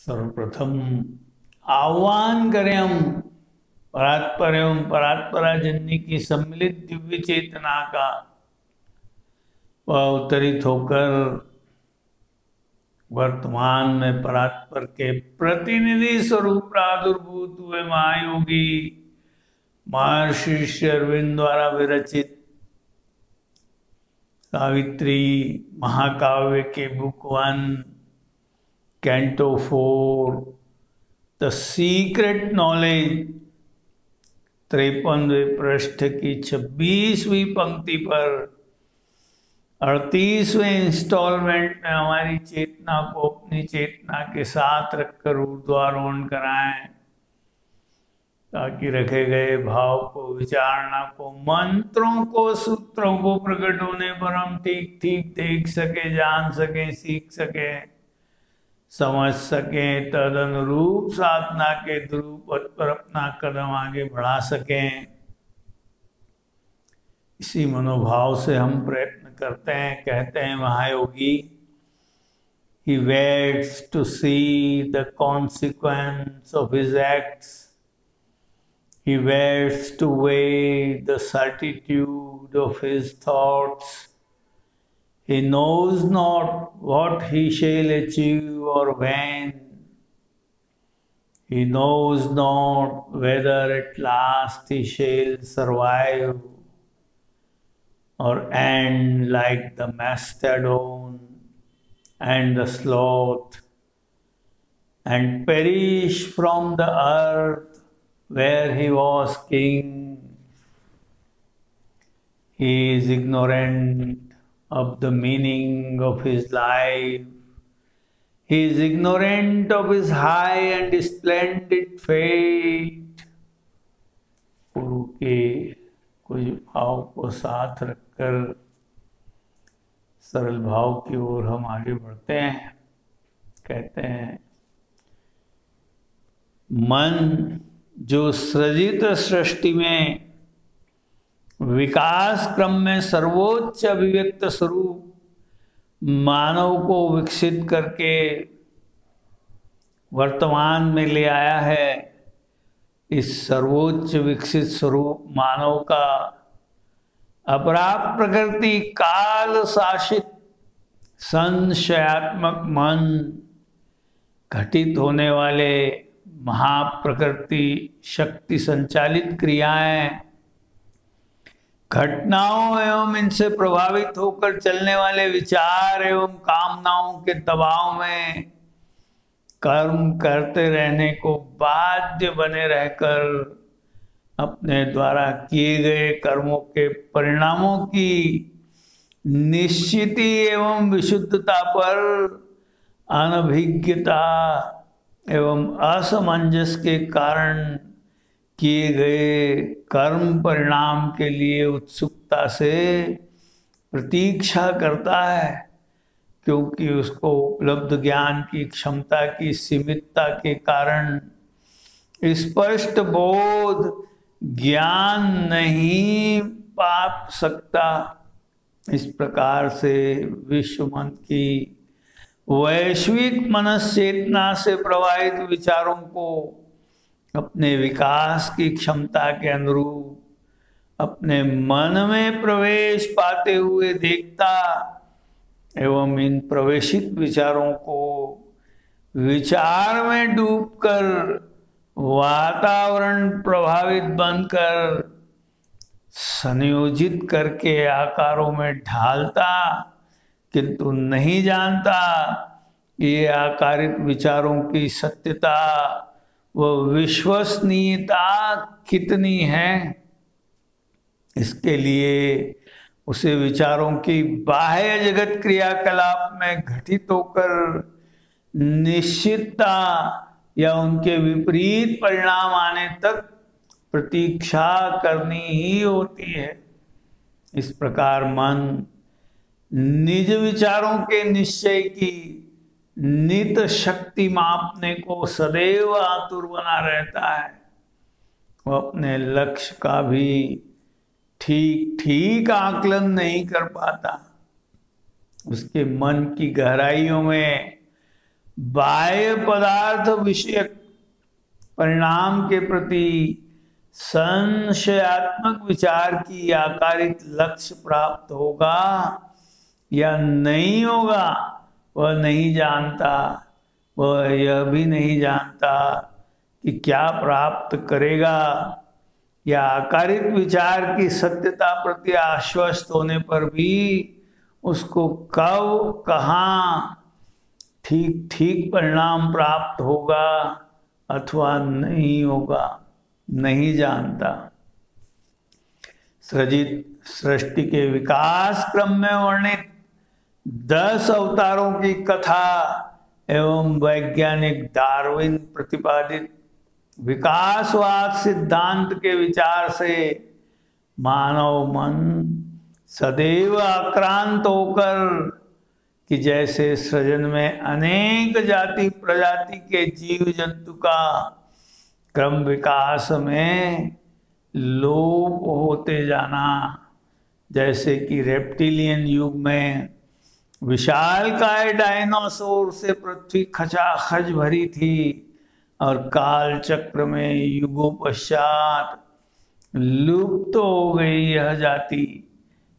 सर्वप्रथम आह्वान करें हम परात्पर एवं परात्पराजन्य की सम्मिलित दिव्य चेतना का। वह अवतरित होकर वर्तमान में परात्पर के प्रतिनिधि स्वरूप प्रादुर्भूत हुए महायोगी महर्षि श्री अरविंद द्वारा विरचित सावित्री महाकाव्य के book 1 canto 4 the secret knowledge 53वें पृष्ठ की 26वीं पंक्ति पर 38वें इंस्टॉलमेंट में हमारी चेतना को अपनी चेतना के साथ रखकर ऊर्ध्वारोहण कराएं, ताकि रखे गए भाव को, विचारणा को, मंत्रों को, सूत्रों को प्रकट होने पर हम ठीक ठीक देख सके, जान सके, सीख सके, समझ सकें, तद अनुरूप साधना के ध्रुव पर अपना कदम आगे बढ़ा सकें। इसी मनोभाव से हम प्रयत्न करते हैं। कहते हैं महायोगी, he waits to see the consequence of his acts, he waits to weigh the certitude of his thoughts, he knows not what he shall achieve or when. He knows not whether at last he shall survive or end like the mastodon and the sloth and perish from the earth where he was king. He is ignorant of the meaning of his life. He is ignorant of his high and splendid fate. गुरु के कुछ भाव को साथ रखकर सरल भाव की ओर हम आगे बढ़ते हैं। कहते हैं, मन जो सृजित सृष्टि में विकास क्रम में सर्वोच्च अभिव्यक्त स्वरूप मानव को विकसित करके वर्तमान में ले आया है, इस सर्वोच्च विकसित स्वरूप मानव का अपराध प्रकृति काल शासित संशयात्मक मन घटित होने वाले महाप्रकृति शक्ति संचालित क्रियाएं, घटनाओं एवं इनसे प्रभावित होकर चलने वाले विचार एवं कामनाओं के दबाव में कर्म करते रहने को बाध्य बने रहकर अपने द्वारा किए गए कर्मों के परिणामों की निश्चिति एवं विशुद्धता पर अनभिज्ञता एवं असमंजस के कारण किए गए कर्म परिणाम के लिए उत्सुकता से प्रतीक्षा करता है, क्योंकि उसको उपलब्ध ज्ञान की क्षमता की सीमितता के कारण स्पष्ट बोध ज्ञान नहीं पा सकता। इस प्रकार से विश्वमन की वैश्विक मनस चेतना से प्रवाहित विचारों को अपने विकास की क्षमता के अनुरूप अपने मन में प्रवेश पाते हुए देखता एवं इन प्रवेशित विचारों को विचार में डूबकर वातावरण प्रभावित बनकर संयोजित करके आकारों में ढालता, किंतु नहीं जानता ये आकारित विचारों की सत्यता, वो विश्वसनीयता कितनी है। इसके लिए उसे विचारों की बाह्य जगत क्रियाकलाप में घटित होकर निश्चितता या उनके विपरीत परिणाम आने तक प्रतीक्षा करनी ही होती है। इस प्रकार मन निज विचारों के निश्चय की नित शक्ति मापने को सदैव आतुर बना रहता है। वह अपने लक्ष्य का भी ठीक ठीक आकलन नहीं कर पाता। उसके मन की गहराइयों में बाह्य पदार्थ विषयक परिणाम के प्रति संशयात्मक विचार की आकारित लक्ष्य प्राप्त होगा या नहीं होगा वह नहीं जानता। वह यह भी नहीं जानता कि क्या प्राप्त करेगा। या आकारित विचार की सत्यता प्रति आश्वस्त होने पर भी उसको कब कहाँ ठीक ठीक परिणाम प्राप्त होगा अथवा नहीं होगा नहीं जानता। सृजित सृष्टि के विकास क्रम में वर्णित 10 अवतारों की कथा एवं वैज्ञानिक डार्विन प्रतिपादित विकासवाद सिद्धांत के विचार से मानव मन सदैव आक्रांत होकर कि जैसे सृजन में अनेक जाति प्रजाति के जीव जंतु का क्रम विकास में लोप होते जाना, जैसे कि रेप्टिलियन युग में विशालकाय डायनासोर से पृथ्वी खचाखच भरी थी और काल चक्र में युगों पश्चात लुप्त तो हो गई यह जाति।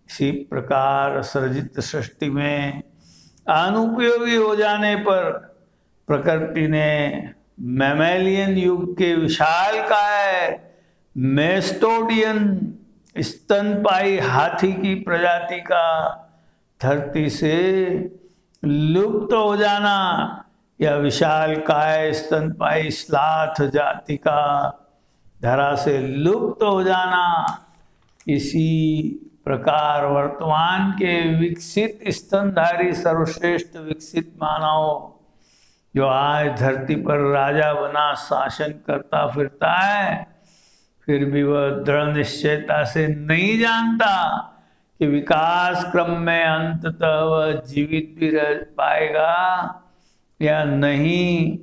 इसी प्रकार सृजित सृष्टि में अनुपयोगी हो जाने पर प्रकृति ने मैमेलियन युग के विशालकाय मेस्टोडियन स्तनपाई हाथी की प्रजाति का धरती से लुप्त हो जाना या विशालकाय स्तनपाई स्लाथ जाति का धरा से लुप्त हो जाना, इसी प्रकार वर्तमान के विकसित स्तनधारी सर्वश्रेष्ठ विकसित मानव जो आज धरती पर राजा बना शासन करता फिरता है, फिर भी वह दृढ़ निश्चयता से नहीं जानता कि विकास क्रम में अंततः वह जीवित भी रह पाएगा या नहीं,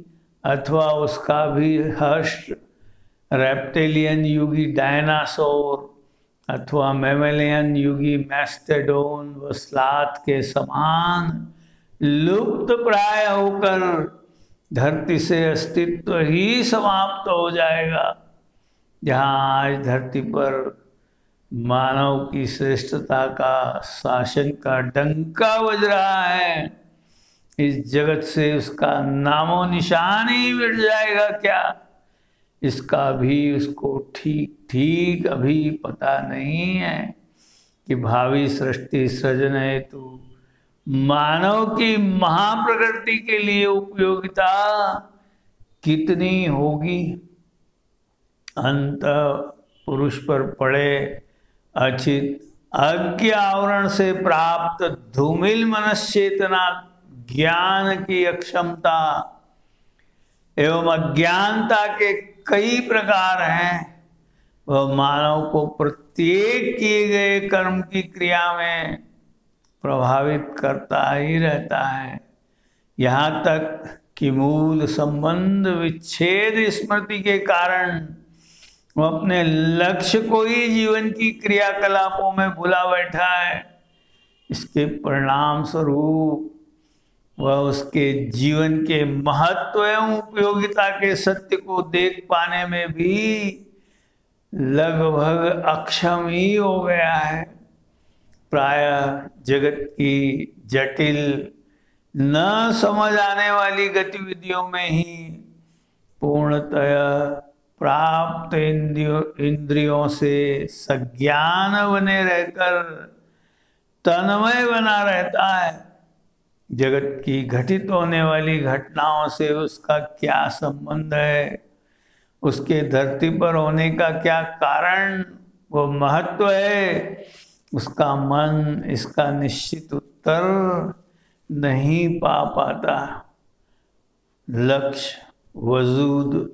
अथवा उसका भी हर्ष रेप्टिलियन युगी डायनासोर अथवा मैमेलियन युगी मैस्टेडोन व स्लाथ के समान लुप्त प्राय होकर धरती से अस्तित्व ही समाप्त हो जाएगा। जहाँ आज धरती पर मानव की श्रेष्ठता का शासन का डंका बज रहा है, इस जगत से उसका नामो निशान ही मिट जाएगा क्या, इसका भी उसको ठीक ठीक अभी पता नहीं है कि भावी सृष्टि सृजन हेतु मानव की महाप्रकृति के लिए उपयोगिता कितनी होगी। अंत पुरुष पर पड़े अचित अज्ञ आवरण से प्राप्त धूमिल मनश्चेतना ज्ञान की अक्षमता एवं अज्ञानता के कई प्रकार हैं। वह मानव को प्रत्येक किए गए कर्म की क्रिया में प्रभावित करता ही रहता है। यहाँ तक कि मूल संबंध विच्छेद स्मृति के कारण वह अपने लक्ष्य को ही जीवन की क्रियाकलापों में भुला बैठा है। इसके परिणाम स्वरूप वह उसके जीवन के महत्व एवं उपयोगिता के सत्य को देख पाने में भी लगभग अक्षम ही हो गया है। प्रायः जगत की जटिल न समझ आने वाली गतिविधियों में ही पूर्णतया प्राप्त इंद्रियों से सज्ञान बने रहकर तन्मय बना रहता है। जगत की घटित होने वाली घटनाओं से उसका क्या संबंध है, उसके धरती पर होने का क्या कारण वो महत्व है, उसका मन इसका निश्चित उत्तर नहीं पा पाता। लक्ष्य वजूद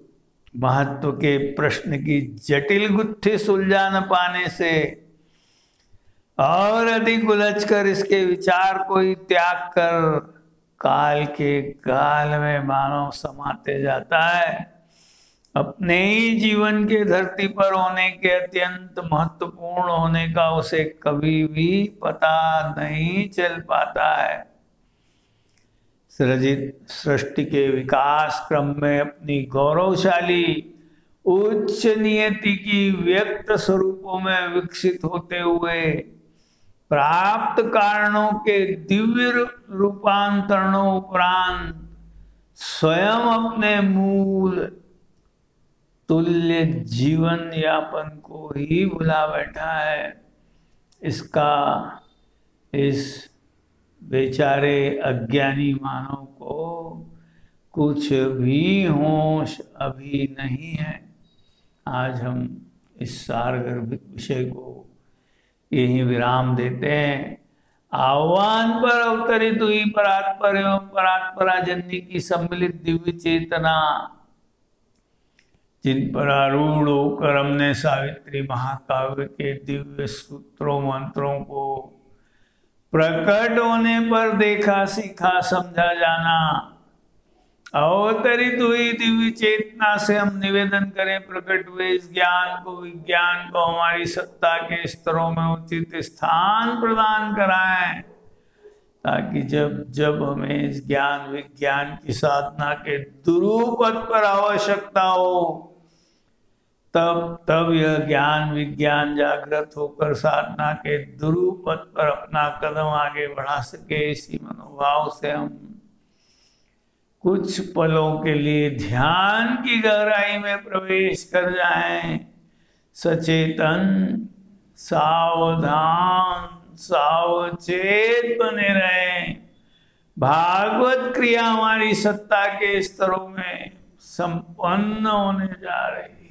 महत्व के प्रश्न की जटिल गुत्थी सुलझा न पाने से और अधिक उलझकर इसके विचार को ही त्याग कर काल के गाल में मानव समाते जाता है। अपने ही जीवन के धरती पर होने के अत्यंत महत्वपूर्ण होने का उसे कभी भी पता नहीं चल पाता है। सृजित सृष्टि के विकास क्रम में अपनी गौरवशाली उच्च नियति की व्यक्त स्वरूपों में विकसित होते हुए प्राप्त कारणों के दिव्य रूपांतरणों उपरांत स्वयं अपने मूल तुल्य जीवन यापन को ही भुला बैठा है। इसका इस बेचारे अज्ञानी मानव को कुछ भी होश अभी नहीं है। आज हम इस सारगर्भित विषय को यहीं विराम देते हैं। आह्वान पर अवतरित हुई परात्पर एवं परात्पराजन्य की सम्मिलित दिव्य चेतना, जिन पर आरूढ़ होकर हमने सावित्री महाकाव्य के दिव्य सूत्रों मंत्रों को प्रकट होने पर देखा, सीखा, समझा, जाना, अवतरित हुई दिव्य चेतना से हम निवेदन करें प्रकट हुए इस ज्ञान को, विज्ञान को हमारी सत्ता के स्तरों में उचित स्थान प्रदान कराएं, ताकि जब जब हमें इस ज्ञान विज्ञान की साधना के दुरुपद पर आवश्यकता हो, तब तब यह ज्ञान विज्ञान जागृत होकर साधना के दुरुपद पर अपना कदम आगे बढ़ा सके। इसी मनोभाव से हम कुछ पलों के लिए ध्यान की गहराई में प्रवेश कर जाएं। सचेतन, सावधान, सावचेत बने रहें। भागवत क्रिया हमारी सत्ता के स्तरों में संपन्न होने जा रही है।